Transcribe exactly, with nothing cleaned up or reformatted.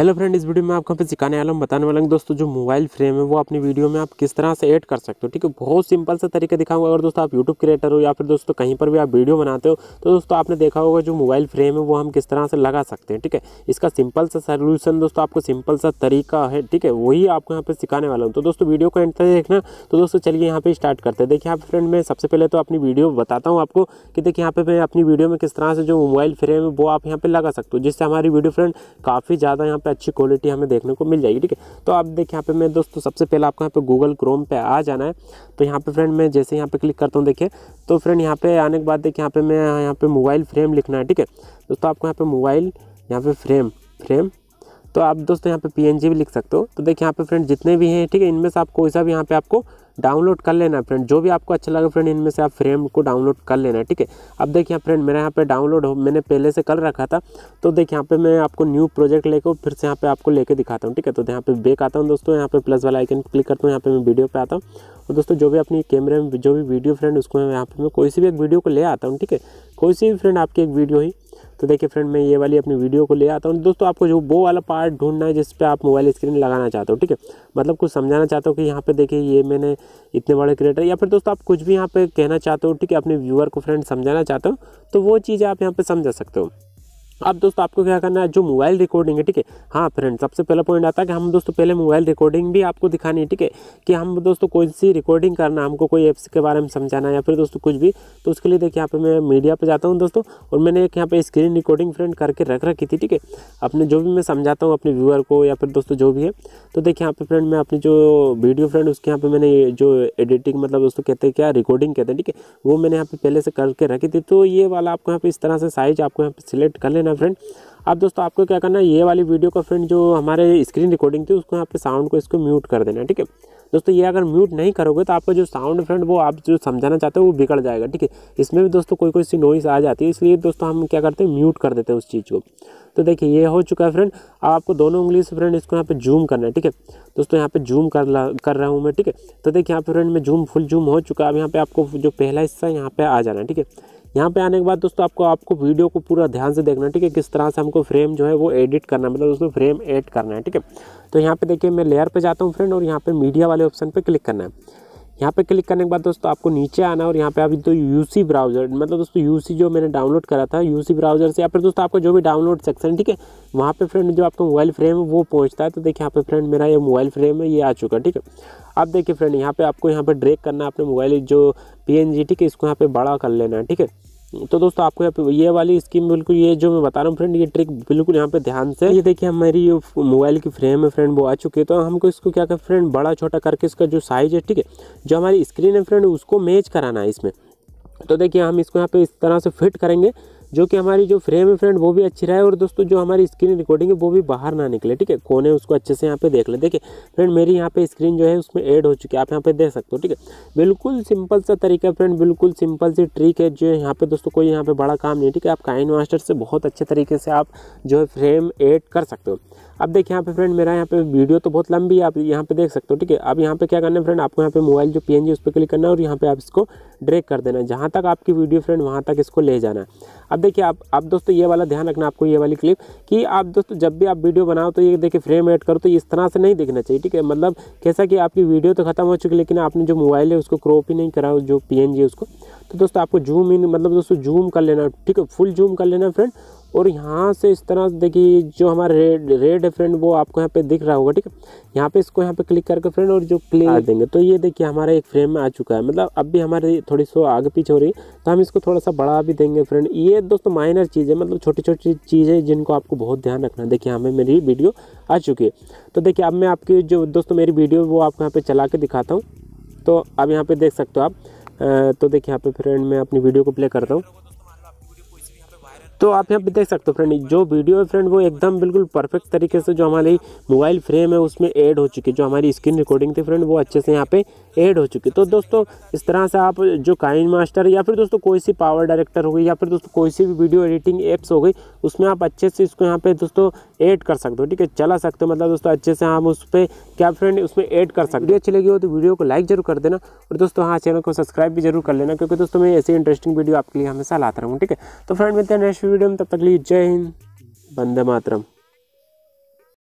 Hello friend, इस video में आपको पे सिखाने वाला हूँ, बताने वाला हूँ दोस्तों जो मोबाइल फ्रेम है वो अपनी वीडियो में आप किस तरह से ऐड कर सकते हो। ठीक है, बहुत सिंपल सा तरीका दिखाऊंगा। अगर दोस्तों आप यूट्यूब क्रिएटर हो या फिर दोस्तों कहीं पर भी आप वीडियो बनाते हो तो दोस्तों आपने देखा होगा जो मोबाइल फ्रेम है वो हम किस तरह से लगा सकते हैं। ठीक है, इसका सिंपल सा सोल्यूशन दोस्तों, आपको सिंपल सा तरीका है। ठीक है, वही आपको यहाँ पर सिखाने वाला हूँ। तो दोस्तों वीडियो को एंड तक देखना। तो दोस्तों चलिए यहाँ पर स्टार्ट करते हैं। देखिए आप फ्रेंड, मैं सबसे पहले तो अपनी वीडियो बताता हूँ आपको कि देखिए यहाँ पर मैं अपनी वीडियो में किस तरह से जो मोबाइल फ्रेम है वो आप यहाँ पर लगा सकते हो, जिससे हमारी वीडियो फ्रेंड काफ़ी ज़्यादा यहाँ अच्छी क्वालिटी हमें देखने को मिल जाएगी। ठीक है, तो आप देखिए यहाँ पे मैं दोस्तों सबसे पहले आपको यहाँ पे गूगल क्रोम पे आ जाना है। तो यहाँ पे फ्रेंड मैं जैसे यहाँ पे क्लिक करता हूँ, देखिए तो फ्रेंड यहाँ पे आने के बाद देखिए यहाँ पे मैं यहाँ पे मोबाइल फ्रेम लिखना है। ठीक है दोस्तों, आपको यहाँ पे मोबाइल यहाँ पे फ्रेम फ्रेम तो आप दोस्तों यहाँ पे पी एन जी भी लिख सकते हो। तो देखिए यहाँ पे फ्रेंड जितने भी हैं, ठीक है, इनमें से आप कोई सा भी यहाँ पे आपको डाउनलोड कर लेना है फ्रेंड, जो भी आपको अच्छा लगे फ्रेंड इनमें से आप फ्रेम को डाउनलोड कर लेना है। ठीक है, अब देखिए फ्रेंड मेरा यहाँ पे डाउनलोड हो मैंने पहले से कर रखा था। तो देखिए यहाँ पे मैं आपको न्यू प्रोजेक्ट लेकर फिर से यहाँ पे आपको लेके दिखाता हूँ। ठीक है, तो यहाँ पे बैक आता हूँ दोस्तों, यहाँ पे प्लस वाला आइकन क्लिक करता हूँ, यहाँ पे मैं वीडियो पे आता हूँ और दोस्तों जो भी अपनी कैमरे में जो भी वीडियो फ्रेंड उसको मैं यहाँ पे मैं कोई सी भी एक वीडियो को ले आता हूँ। ठीक है, कोई सी भी फ्रेंड आपकी एक वीडियो ही। तो देखिए फ्रेंड मैं ये वाली अपनी वीडियो को ले आता हूँ। दोस्तों आपको जो वो वाला पार्ट ढूंढना है जिस पे आप मोबाइल स्क्रीन लगाना चाहते हो। ठीक है, मतलब कुछ समझाना चाहते हो कि यहाँ पे देखिए ये मैंने इतने बड़े क्रिएटर, या फिर दोस्तों आप कुछ भी यहाँ पे कहना चाहते हो। ठीक है, अपने व्यूअर को फ्रेंड समझाना चाहते हो तो वो चीज़ें आप यहाँ पर समझा सकते हो। अब दोस्तों आपको क्या करना है, जो मोबाइल रिकॉर्डिंग है, ठीक है, हाँ फ्रेंड सबसे पहला पॉइंट आता है कि हम दोस्तों पहले मोबाइल रिकॉर्डिंग भी आपको दिखानी है। ठीक है, कि हम दोस्तों कोई सी रिकॉर्डिंग करना, हमको कोई ऐप्स के बारे में समझाना है या फिर दोस्तों कुछ भी। तो उसके लिए देखिए यहाँ पे मैं मीडिया पे जाता हूँ दोस्तों, और मैंने एक यहाँ पे स्क्रीन रिकॉर्डिंग फ्रेंड करके रख रखी थी। ठीक है, अपने जो भी मैं समझाता हूँ अपने व्यूअर को या फिर दोस्तों जो भी है। तो देखिए यहाँ पे फ्रेंड मैं अपनी जो वीडियो फ्रेंड उसके यहाँ पे मैंने जो एडिटिंग, मतलब दोस्तों कहते हैं क्या, रिकॉर्डिंग कहते हैं। ठीक है, वो मैंने यहाँ पे पहले से करके रखी थी। तो ये वाला आपको यहाँ पे इस तरह से साइज आपको यहाँ पे सिलेक्ट कर लेना फ्रेंड। अब दोस्तों आपको क्या करना है, ये वाली वीडियो का फ्रेंड जो हमारे स्क्रीन रिकॉर्डिंग थी उसको यहाँ पे साउंड को इसको म्यूट कर देना। ठीक है दोस्तों, ये अगर म्यूट नहीं करोगे तो आपका जो साउंड फ्रेंड वो आप जो समझाना चाहते हो वो बिगड़ जाएगा। ठीक है, इसमें भी दोस्तों कोई कोई सी नॉइस आ जाती है, इसलिए दोस्तों हम क्या करते हैं, म्यूट कर देते हैं उस चीज़ को। तो देखिए ये हो चुका है फ्रेंड। अब आपको दोनों उंगली से फ्रेंड इसको यहाँ पे जूम करना है। ठीक है दोस्तों, यहाँ पे जूम कर कर रहा हूँ मैं। ठीक है, तो देखिए यहाँ पे फ्रेंड में जूम फुल जूम हो चुका है। अब यहाँ पे आपको जो पहला हिस्सा है यहाँ पे आ जाना है। ठीक है, यहाँ पे आने के बाद दोस्तों आपको आपको वीडियो को पूरा ध्यान से देखना है। ठीक है, किस तरह से हमको फ्रेम जो है वो एडिट करना है, मतलब दोस्तों फ्रेम ऐड करना है। ठीक है, तो यहाँ पे देखिए मैं लेयर पे जाता हूँ फ्रेंड, और यहाँ पे मीडिया वाले ऑप्शन पे क्लिक करना है। यहाँ पे क्लिक करने के बाद दोस्तों आपको नीचे आना है और यहाँ पे अभी तो यूसी ब्राउज़र, मतलब दोस्तों यूसी जो मैंने डाउनलोड करा था यूसी ब्राउज़र से, या फिर दोस्तों आपका जो भी डाउनलोड सेक्शन, ठीक है, वहाँ पे फ्रेंड जो आपका मोबाइल फ्रेम है वो पहुँचता है। तो देखिए यहाँ पे फ्रेंड मेरा ये मोबाइल फ्रेम है, ये आ चुका है। ठीक है, अब देखिए फ्रेंड यहाँ पे आपको यहाँ पर ड्रैग करना है अपने मोबाइल जो पी एन जी, ठीक है, इसको यहाँ पे बड़ा कर लेना है। ठीक है, तो दोस्तों आपको यहाँ पे ये वाली स्कीम बिल्कुल, ये जो मैं बता रहा हूँ फ्रेंड, ये ट्रिक बिल्कुल यहाँ पे ध्यान से। ये देखिए हमारी ये मोबाइल की फ्रेम है फ्रेंड वो आ चुकी है। तो हमको इसको क्या कर फ्रेंड, बड़ा छोटा करके इसका जो साइज़ है, ठीक है, जो हमारी स्क्रीन है फ्रेंड उसको मैच कराना है इसमें। तो देखिए हम इसको यहाँ पे इस तरह से फिट करेंगे जो कि हमारी जो फ्रेम है फ्रेंड वो भी अच्छी रहे, और दोस्तों जो हमारी स्क्रीन रिकॉर्डिंग है वो भी बाहर ना निकले। ठीक है, कोने उसको अच्छे से यहाँ पे देख ले। देखिए फ्रेंड मेरी यहाँ पे स्क्रीन जो है उसमें ऐड हो चुकी है, आप यहाँ पे देख सकते हो। ठीक है, बिल्कुल सिंपल सा तरीका फ्रेंड, बिल्कुल सिंपल सी ट्रिक है जो यहाँ पे दोस्तों कोई यहाँ पे बड़ा काम नहीं। ठीक है, आप काइन मास्टर से बहुत अच्छे तरीके से आप जो है फ्रेम ऐड कर सकते हो। अब देखिए यहाँ पे फ्रेंड मेरा यहाँ पे वीडियो तो बहुत लंबी है, आप यहाँ पे देख सकते हो। ठीक है, अब यहाँ पे क्या करना है फ्रेंड, आपको यहाँ पे मोबाइल जो पीएनजी उस पर क्लिक करना है और यहाँ पे आप इसको ड्रैग कर देना है जहाँ तक आपकी वीडियो फ्रेंड वहाँ तक इसको ले जाना है। अब देखिए आप आप दोस्तों ये वाला ध्यान रखना आपको, ये वाली क्लिप कि आप दोस्तों जब भी आप वीडियो बनाओ तो ये देखिए फ्रेम ऐड करो तो इस तरह से नहीं दिखना चाहिए। ठीक है, मतलब कैसा कि आपकी वीडियो तो खत्म हो चुकी लेकिन आपने जो मोबाइल है उसको क्रॉप ही नहीं करा जो पीएनजी उसको। तो दोस्तों आपको जूम इन, मतलब दोस्तों जूम कर लेना। ठीक है, फुल जूम कर लेना फ्रेंड, और यहाँ से इस तरह से देखिए जो हमारा रेड रेड है फ्रेंड वो आपको यहाँ पे दिख रहा होगा। ठीक है, यहाँ पे इसको यहाँ पे क्लिक करके फ्रेंड और जो क्लिक देंगे तो ये देखिए हमारा एक फ्रेम में आ चुका है। मतलब अब भी हमारे थोड़ी सो आगे पीछे हो रही है तो हम इसको थोड़ा सा बढ़ा भी देंगे फ्रेंड। ये दोस्तों माइनर चीज़ है, मतलब छोटी छोटी चीज़ें जिनको आपको बहुत ध्यान रखना है। देखिए हमें मेरी वीडियो आ चुकी है। तो देखिए अब मैं आपकी जो दोस्तों मेरी वीडियो वो आपको यहाँ पर चला के दिखाता हूँ। तो अब यहाँ पर देख सकते हो आप। तो देखिए यहाँ पर फ्रेंड मैं अपनी वीडियो को प्ले करता हूँ। तो आप यहाँ पे देख सकते हो फ्रेंड जो वीडियो है फ्रेंड वो एकदम बिल्कुल परफेक्ट तरीके से जो हमारी मोबाइल फ्रेम है उसमें ऐड हो चुकी है, जो हमारी स्क्रीन रिकॉर्डिंग थी फ्रेंड वो अच्छे से यहाँ पे ऐड हो चुकी है। तो दोस्तों इस तरह से आप जो काइन मास्टर या फिर दोस्तों कोई सी पावर डायरेक्टर हो गई या फिर दोस्तों कोई सी भी वीडियो एडिटिंग एप्स हो गई उसमें आप अच्छे से इसको यहाँ पे दोस्तों ऐड कर सकते हो। ठीक है, चला सकते हो, मतलब दोस्तों अच्छे से हम उस पर क्या फ्रेंड उसमें ऐड कर सकते हो। वीडियो अच्छी लगी हो तो वीडियो को लाइक जरूर कर देना, और दोस्तों हाँ चैनल को सब्सक्राइब भी जरूर कर लेना क्योंकि दोस्तों मैं ऐसी इंटरेस्टिंग वीडियो आपके लिए हमेशा लाता रहूँ। ठीक है, तो फ्रेंड मिलते हैं नेक्स्ट वीडियो में, तब तक लिए जय हिंद, वंदे मातरम।